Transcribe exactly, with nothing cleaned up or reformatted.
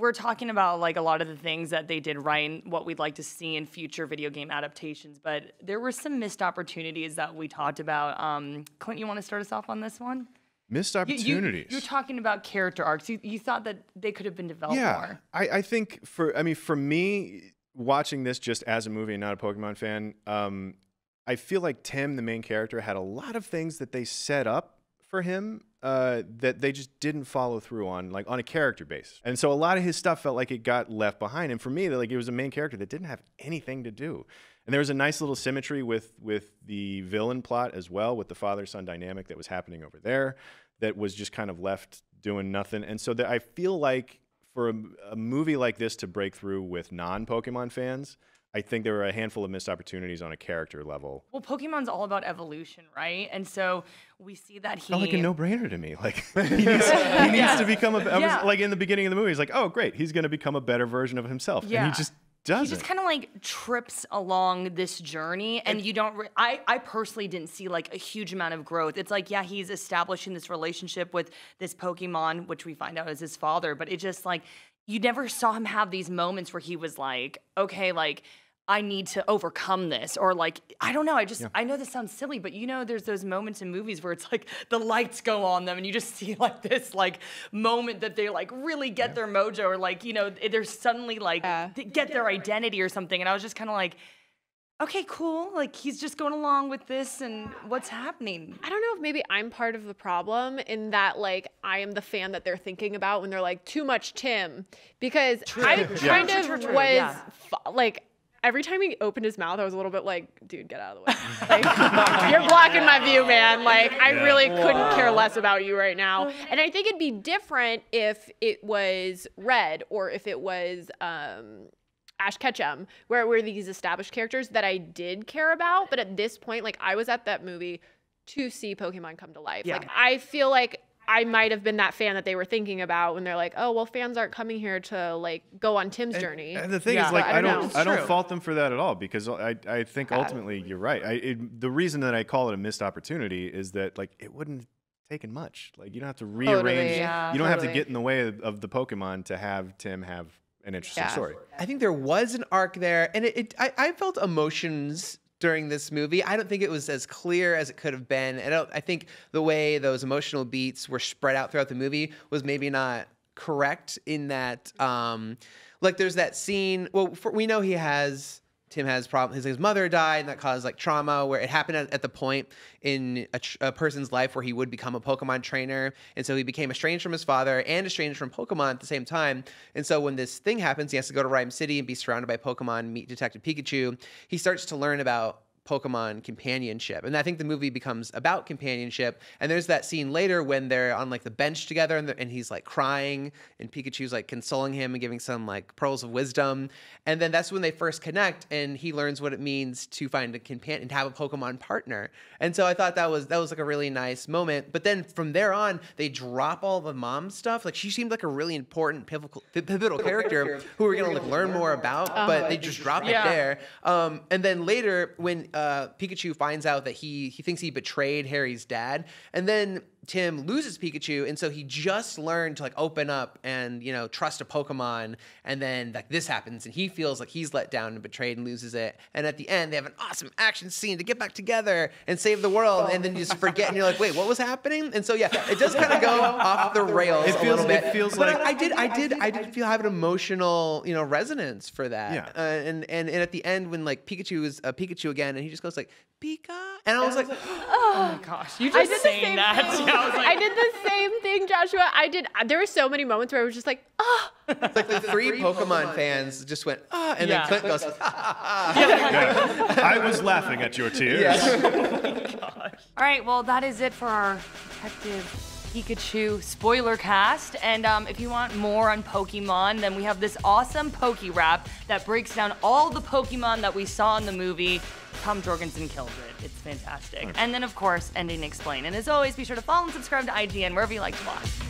we're talking about like a lot of the things that they did right and what we'd like to see in future video game adaptations, but there were some missed opportunities that we talked about. Um, Clint, you want to start us off on this one? Missed opportunities. You, you, you're talking about character arcs. You, you thought that they could have been developed yeah, more. I, I think for, I mean, for me, watching this just as a movie and not a Pokemon fan, um, I feel like Tim, the main character, had a lot of things that they set up for him uh, that they just didn't follow through on, like on a character basis. And so a lot of his stuff felt like it got left behind. And for me, like it was a main character that didn't have anything to do. And there was a nice little symmetry with with the villain plot as well, with the father-son dynamic that was happening over there, that was just kind of left doing nothing. And so that I feel like for a, a movie like this to break through with non-Pokemon fans, I think there were a handful of missed opportunities on a character level. Well, Pokemon's all about evolution, right? And so we see that he... Not like a no-brainer to me. Like he needs, he needs yeah. to become a... Was, yeah. Like in the beginning of the movie, he's like, oh, great, he's going to become a better version of himself. Yeah. And he just doesn't. He just kind of like trips along this journey, and, and you don't... Re I, I personally didn't see like a huge amount of growth. It's like, yeah, he's establishing this relationship with this Pokemon, which we find out is his father, but it just like... You never saw him have these moments where he was like, okay, like, I need to overcome this. Or like, I don't know, I just, yeah. I know this sounds silly, but you know, there's those moments in movies where it's like the lights go on them and you just see like this like moment that they like really get yeah. their mojo, or like, you know, they're suddenly like, yeah. they get, get their identity or something. And I was just kind of like, okay, cool. Like he's just going along with this and what's happening. I don't know if maybe I'm part of the problem in that like I am the fan that they're thinking about when they're like too much Tim, because true. I yeah. kind of true, true, true. was yeah. like, every time he opened his mouth, I was a little bit like, dude, get out of the way. Like, you're blocking my view, man. Like, I really couldn't care less about you right now. And I think it'd be different if it was Red, or if it was, um, Ash Ketchum, where were these established characters that I did care about. But at this point, like I was at that movie to see Pokemon come to life. Yeah. Like I feel like I might have been that fan that they were thinking about when they're like, oh, well, fans aren't coming here to like go on Tim's and, journey. And the thing yeah. is like, so I don't, I don't, I don't fault them for that at all, because I, I think ultimately you're right. I, it, the reason that I call it a missed opportunity is that like, it wouldn't have taken much. Like you don't have to rearrange. Totally, yeah, you don't totally. have to get in the way of, of the Pokemon to have Tim have an interesting yeah. story. I think there was an arc there, and it, it I, I felt emotions during this movie. I don't think it was as clear as it could have been. I don't. I think the way those emotional beats were spread out throughout the movie was maybe not correct. In that, um, like, there's that scene. Well, for, we know he has. Tim has problem. His, his mother died, and that caused like trauma. Where it happened at, at the point in a, tr a person's life where he would become a Pokemon trainer, and so he became estranged from his father and estranged from Pokemon at the same time. And so when this thing happens, he has to go to Ryme City and be surrounded by Pokemon, meet Detective Pikachu. He starts to learn about Pokemon companionship, and I think the movie becomes about companionship. And there's that scene later when they're on like the bench together, and, and he's like crying, and Pikachu's like consoling him and giving some like pearls of wisdom. And then that's when they first connect, and he learns what it means to find a companion and have a Pokemon partner. And so I thought that was that was like a really nice moment. But then from there on, they drop all the mom stuff. Like she seemed like a really important pivotal pivotal character who we're gonna like learn more about, oh, but they just drop it yeah. there. Um, and then later when Uh, Pikachu finds out that he he thinks he betrayed Harry's dad, and then Tim loses Pikachu, and so he just learned to like open up and, you know, trust a Pokemon, and then like this happens, and he feels like he's let down and betrayed and loses it. And at the end, they have an awesome action scene to get back together and save the world, oh. and then you just forget, and you're like, wait, what was happening? And so yeah, it does kind of go off the rails it feels, a little bit. It feels but like I did, I did, I did feel have an emotional, you know, resonance for that. Yeah. Uh, and and and at the end when like Pikachu is uh, Pikachu again, and he just goes like Pika, and I was, and I was like, like oh my gosh, you just saying that. I, like, I did the same thing, Joshua. I did. There were so many moments where I was just like, ah. Oh. Like the three Pokemon, Pokemon fans just went, ah, oh, and yeah. then Clint goes, ah, ah, ah. Yeah. Yeah. I was laughing at your tears. Yeah. Oh my gosh. All right, well, that is it for our Detective Pikachu spoiler cast. And um, if you want more on Pokemon, then we have this awesome Poke Wrap that breaks down all the Pokemon that we saw in the movie. Tom Jorgensen kills it. It's fantastic. And then, of course, Ending Explained. And as always, be sure to follow and subscribe to I G N wherever you like to watch.